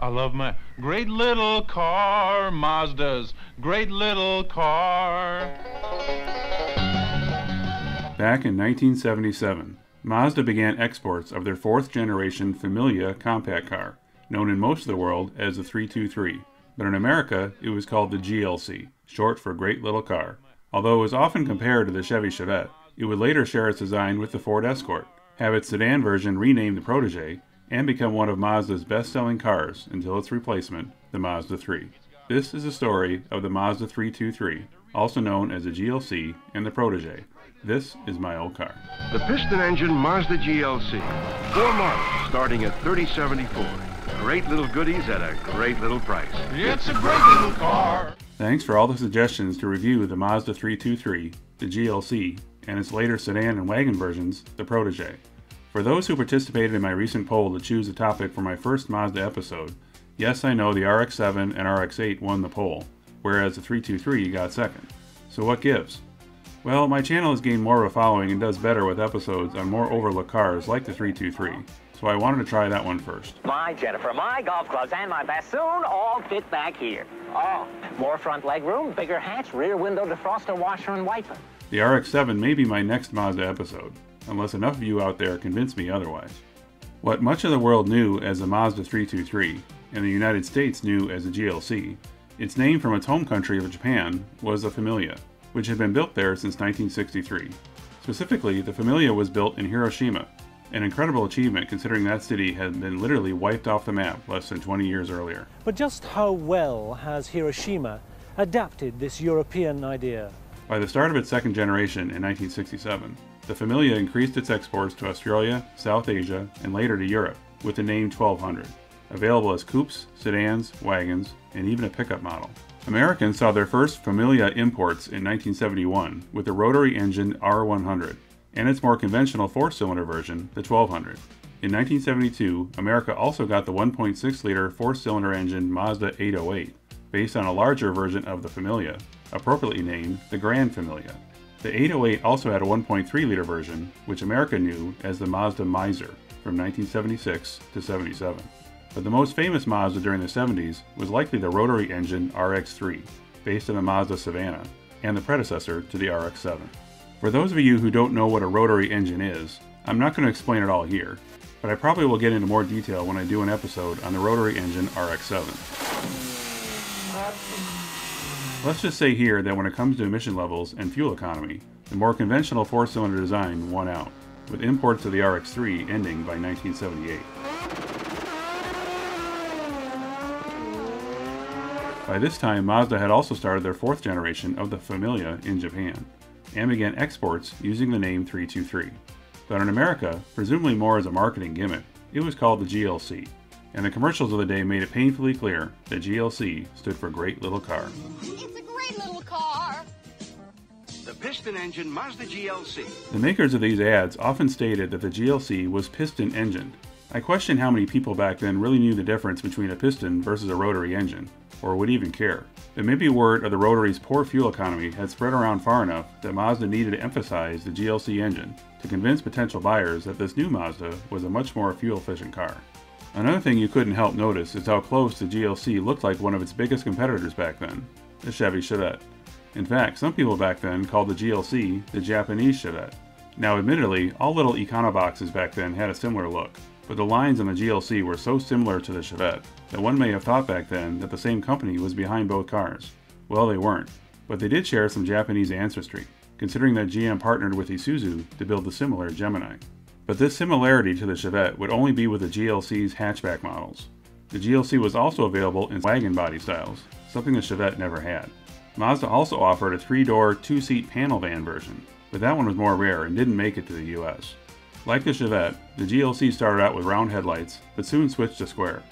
I love my great little car, Mazda's great little car. Back in 1977, Mazda began exports of their fourth-generation Familia compact car, known in most of the world as the 323, but in America it was called the GLC, short for Great Little Car. Although it was often compared to the Chevy Chevette, it would later share its design with the Ford Escort, have its sedan version renamed the Protégé, and become one of Mazda's best-selling cars until its replacement, the Mazda 3. This is the story of the Mazda 323, also known as the GLC and the Protégé. This is my old car. The piston engine Mazda GLC, 4 models, starting at $30,740. Great little goodies at a great little price. It's a great little car. Thanks for all the suggestions to review the Mazda 323, the GLC, and its later sedan and wagon versions, the Protégé. For those who participated in my recent poll to choose a topic for my first Mazda episode, yes, I know the RX-7 and RX-8 won the poll, whereas the 323 got second. So what gives? Well, my channel has gained more of a following and does better with episodes on more overlooked cars like the 323, so I wanted to try that one first. My Jennifer, my golf clubs, and my bassoon all fit back here. Oh, more front leg room, bigger hatch, rear window defroster, washer, and wiper. The RX-7 may be my next Mazda episode, unless enough of you out there convince me otherwise. What much of the world knew as the Mazda 323, and the United States knew as the GLC, its name from its home country of Japan was the Familia, which had been built there since 1963. Specifically, the Familia was built in Hiroshima, an incredible achievement considering that city had been literally wiped off the map less than 20 years earlier. But just how well has Hiroshima adapted this European idea? By the start of its second generation in 1967, the Familia increased its exports to Australia, South Asia, and later to Europe with the name 1200, available as coupes, sedans, wagons, and even a pickup model. Americans saw their first Familia imports in 1971 with the rotary engine R100 and its more conventional 4-cylinder version, the 1200. In 1972, America also got the 1.6-liter 4-cylinder engine Mazda 808, based on a larger version of the Familia, appropriately named the Grand Familia. The 808 also had a 1.3-liter version, which America knew as the Mazda Miser, from 1976 to 77. But the most famous Mazda during the 70s was likely the rotary engine RX-3, based on the Mazda Savannah, and the predecessor to the RX-7. For those of you who don't know what a rotary engine is, I'm not going to explain it all here, but I probably will get into more detail when I do an episode on the rotary engine RX-7. Let's just say here that when it comes to emission levels and fuel economy, the more conventional 4-cylinder design won out, with imports of the RX-3 ending by 1978. By this time, Mazda had also started their 4th generation of the Familia in Japan, and began exports using the name 323. But in America, presumably more as a marketing gimmick, it was called the GLC, and the commercials of the day made it painfully clear that GLC stood for Great Little Car. The piston engine Mazda GLC. The makers of these ads often stated that the GLC was piston engined. I question how many people back then really knew the difference between a piston versus a rotary engine, or would even care. It may be word of the rotary's poor fuel economy had spread around far enough that Mazda needed to emphasize the GLC engine to convince potential buyers that this new Mazda was a much more fuel efficient car. Another thing you couldn't help notice is how close the GLC looked like one of its biggest competitors back then, the Chevy Chevette. In fact, some people back then called the GLC the Japanese Chevette. Now admittedly, all little Econoboxes back then had a similar look, but the lines on the GLC were so similar to the Chevette that one may have thought back then that the same company was behind both cars. Well, they weren't, but they did share some Japanese ancestry, considering that GM partnered with Isuzu to build the similar Gemini. But this similarity to the Chevette would only be with the GLC's hatchback models. The GLC was also available in wagon body styles, something the Chevette never had. Mazda also offered a 3-door, 2-seat panel van version, but that one was more rare and didn't make it to the US. Like the Chevette, the GLC started out with round headlights, but soon switched to square.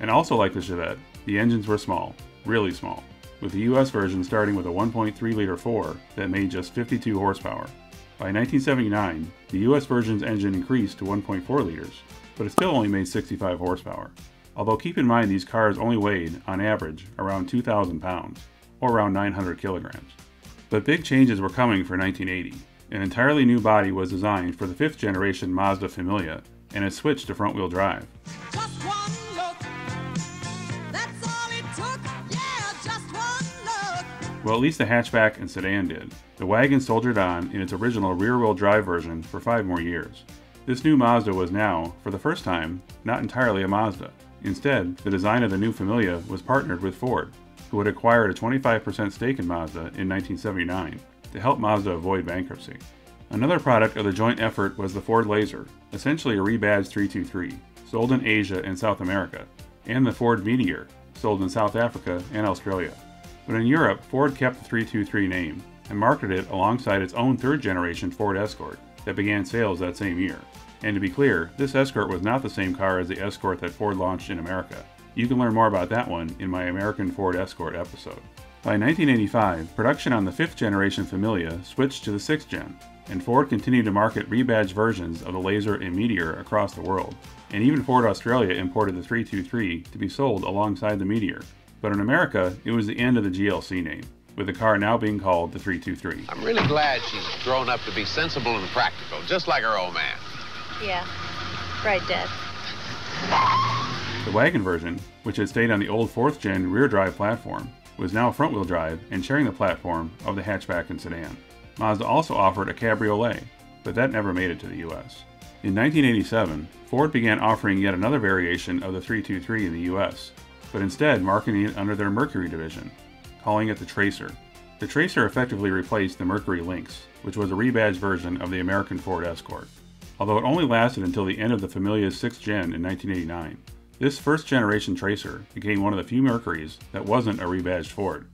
And also like the Chevette, the engines were small, really small, with the US version starting with a 1.3-liter 4 that made just 52 horsepower. By 1979, the US version's engine increased to 1.4 liters, but it still only made 65 horsepower. Although keep in mind these cars only weighed, on average, around 2,000 pounds, or around 900 kilograms. But big changes were coming for 1980. An entirely new body was designed for the 5th generation Mazda Familia, and it switched to front-wheel drive. Just one look, Well, at least the hatchback and sedan did. The wagon soldiered on in its original rear-wheel drive version for 5 more years. This new Mazda was now, for the first time, not entirely a Mazda. Instead, the design of the new Familia was partnered with Ford, who had acquired a 25% stake in Mazda in 1979 to help Mazda avoid bankruptcy. Another product of the joint effort was the Ford Laser, essentially a rebadged 323, sold in Asia and South America, and the Ford Meteor, sold in South Africa and Australia. But in Europe, Ford kept the 323 name and marketed it alongside its own third-generation Ford Escort that began sales that same year. And to be clear, this Escort was not the same car as the Escort that Ford launched in America. You can learn more about that one in my American Ford Escort episode. By 1985, production on the 5th-generation Familia switched to the 6th-gen, and Ford continued to market rebadged versions of the Laser and Meteor across the world. And even Ford Australia imported the 323 to be sold alongside the Meteor. But in America, it was the end of the GLC name, with the car now being called the 323. I'm really glad she's grown up to be sensible and practical, just like her old man. Yeah, right, Dad. The wagon version, which had stayed on the old 4th-gen rear-drive platform, was now front-wheel drive and sharing the platform of the hatchback and sedan. Mazda also offered a cabriolet, but that never made it to the US. In 1987, Ford began offering yet another variation of the 323 in the US, but instead marketing it under their Mercury division, calling it the Tracer. The Tracer effectively replaced the Mercury Lynx, which was a rebadged version of the American Ford Escort, although it only lasted until the end of the Familia's 6th gen in 1989. This first-generation Tracer became one of the few Mercuries that wasn't a rebadged Ford.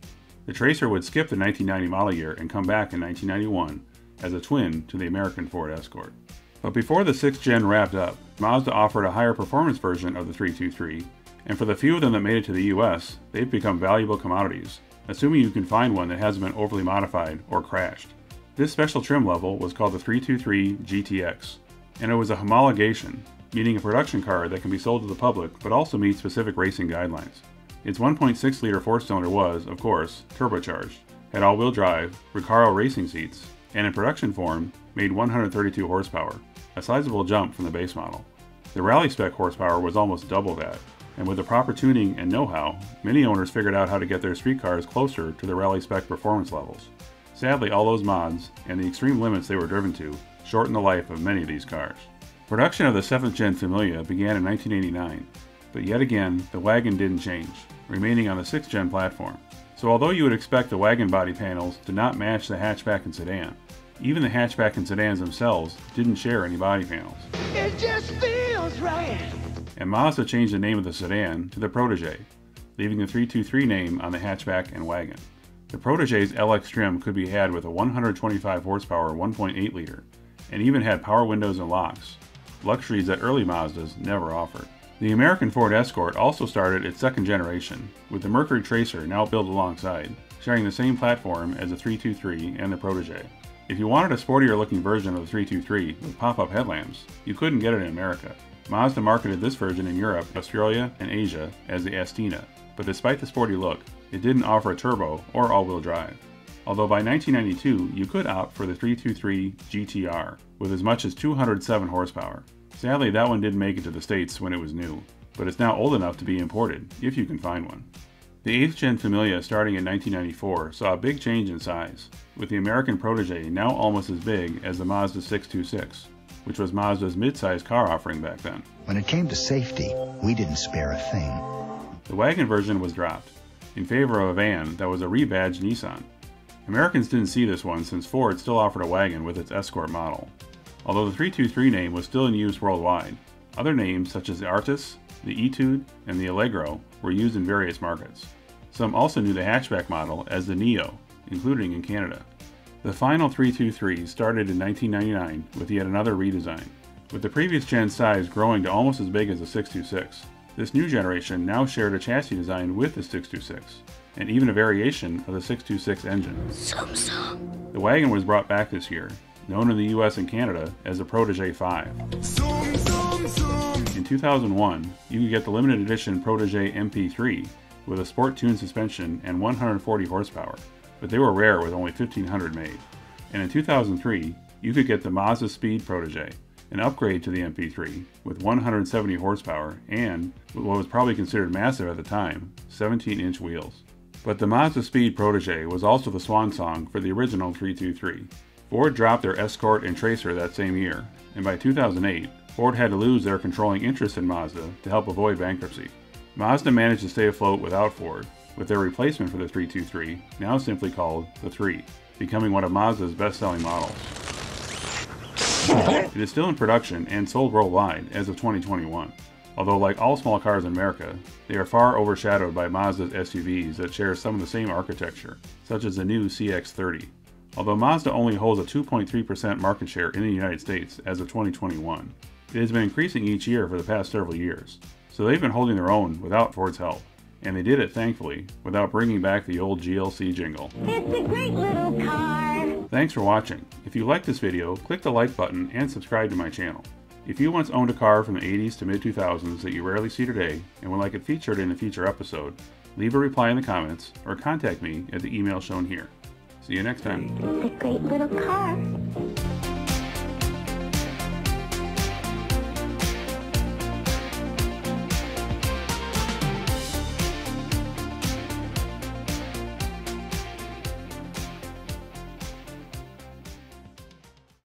The Tracer would skip the 1990 model year and come back in 1991 as a twin to the American Ford Escort. But before the 6th gen wrapped up, Mazda offered a higher performance version of the 323, and for the few of them that made it to the US, they've become valuable commodities, assuming you can find one that hasn't been overly modified or crashed. This special trim level was called the 323 GTX, and it was a homologation, meaning a production car that can be sold to the public but also meet specific racing guidelines. Its 1.6-liter four-cylinder was, of course, turbocharged, had all-wheel drive, Recaro racing seats, and in production form, made 132 horsepower, a sizable jump from the base model. The rally-spec horsepower was almost double that, and with the proper tuning and know-how, many owners figured out how to get their street cars closer to the rally-spec performance levels. Sadly, all those mods, and the extreme limits they were driven to, shortened the life of many of these cars. Production of the 7th-gen Familia began in 1989, but yet again, the wagon didn't change, remaining on the 6th-gen platform. So although you would expect the wagon body panels to not match the hatchback and sedan, even the hatchback and sedans themselves didn't share any body panels. It just feels right. And Mazda changed the name of the sedan to the Protégé, leaving the 323 name on the hatchback and wagon. The Protégé's LX trim could be had with a 125 horsepower 1.8-liter, and even had power windows and locks, luxuries that early Mazdas never offered. The American Ford Escort also started its 2nd generation, with the Mercury Tracer now built alongside, sharing the same platform as the 323 and the Protégé. If you wanted a sportier looking version of the 323 with pop-up headlamps, you couldn't get it in America. Mazda marketed this version in Europe, Australia, and Asia as the Astina, but despite the sporty look, it didn't offer a turbo or all-wheel drive. Although by 1992, you could opt for the 323 GTR, with as much as 207 horsepower. Sadly, that one didn't make it to the States when it was new, but it's now old enough to be imported, if you can find one. The 8th gen Familia starting in 1994 saw a big change in size, with the American Protégé now almost as big as the Mazda 626, which was Mazda's mid-size car offering back then. When it came to safety, we didn't spare a thing. The wagon version was dropped, in favor of a van that was a rebadged Nissan. Americans didn't see this one since Ford still offered a wagon with its Escort model. Although the 323 name was still in use worldwide, other names such as the Artis, the Etude, and the Allegro were used in various markets. Some also knew the hatchback model as the Neo, including in Canada. The final 323 started in 1999 with yet another redesign, with the previous gen's size growing to almost as big as the 626. This new generation now shared a chassis design with the 626, and even a variation of the 626 engine. The wagon was brought back this year, known in the US and Canada as the Protégé 5. In 2001, you could get the limited edition Protégé MP3 with a sport-tuned suspension and 140 horsepower, but they were rare with only 1,500 made. And in 2003, you could get the Mazda Speed Protégé, an upgrade to the MP3 with 170 horsepower and, what was probably considered massive at the time, 17-inch wheels. But the Mazda Speed Protégé was also the swan song for the original 323. Ford dropped their Escort and Tracer that same year, and by 2008, Ford had to lose their controlling interest in Mazda to help avoid bankruptcy. Mazda managed to stay afloat without Ford, with their replacement for the 323, now simply called the 3, becoming one of Mazda's best-selling models. It is still in production and sold worldwide as of 2021. Although like all small cars in America, they are far overshadowed by Mazda's SUVs that share some of the same architecture, such as the new CX-30. Although Mazda only holds a 2.3% market share in the United States as of 2021, it has been increasing each year for the past several years, so they've been holding their own without Ford's help, and they did it, thankfully, without bringing back the old GLC jingle. It's a great little car! Thanks for watching. If you liked this video, click the like button and subscribe to my channel. If you once owned a car from the 80s to mid-2000s that you rarely see today and would like it featured in a future episode, leave a reply in the comments or contact me at the email shown here. See you next time. It's a great little car.